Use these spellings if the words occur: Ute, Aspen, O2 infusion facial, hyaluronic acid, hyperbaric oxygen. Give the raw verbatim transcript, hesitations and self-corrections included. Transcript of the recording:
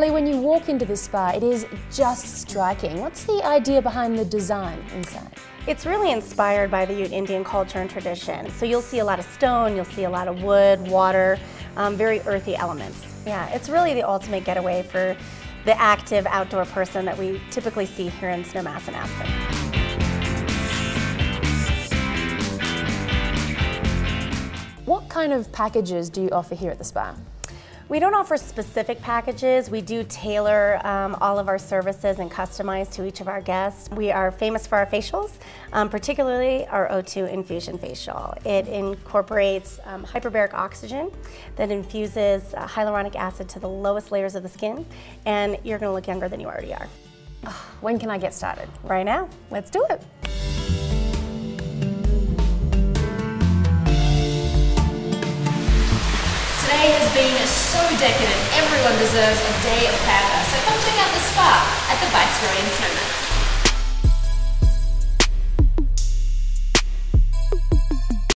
Molly, when you walk into this spa, it is just striking. What's the idea behind the design inside? It's really inspired by the Ute Indian culture and tradition. So you'll see a lot of stone, you'll see a lot of wood, water, um, very earthy elements. Yeah, it's really the ultimate getaway for the active outdoor person that we typically see here in Snowmass and Aspen. What kind of packages do you offer here at the spa? We don't offer specific packages. We do tailor um, all of our services and customize to each of our guests. We are famous for our facials, um, particularly our O two infusion facial. It incorporates um, hyperbaric oxygen that infuses uh, hyaluronic acid to the lowest layers of the skin, and you're gonna look younger than you already are. When can I get started? Right now. Let's do it. Today has been so decadent, everyone deserves a day of powder. So come